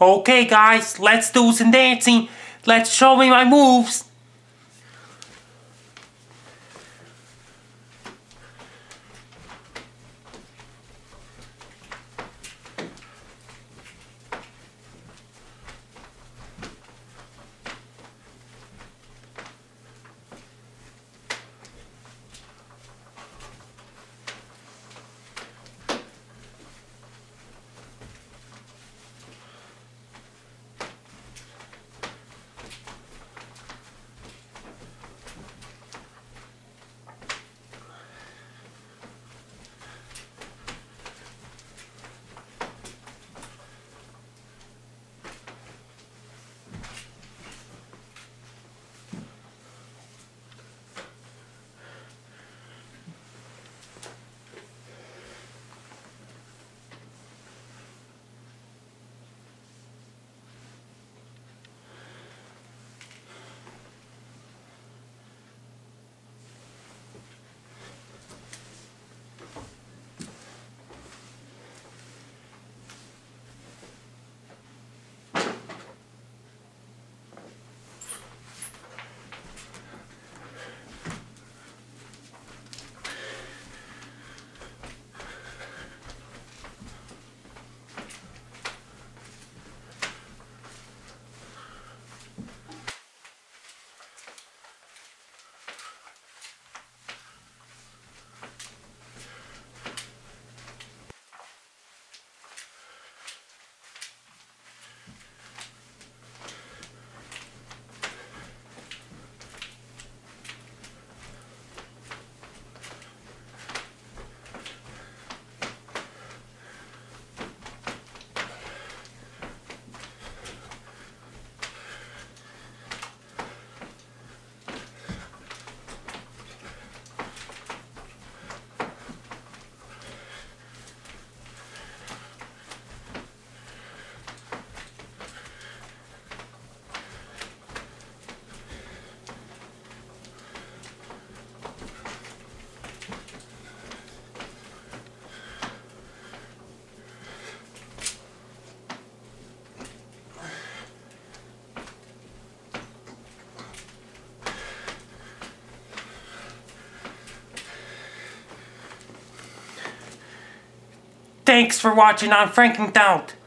Okay guys, let's do some dancing. Let's show me my moves. Thanks for watching on Frankie MacDonald.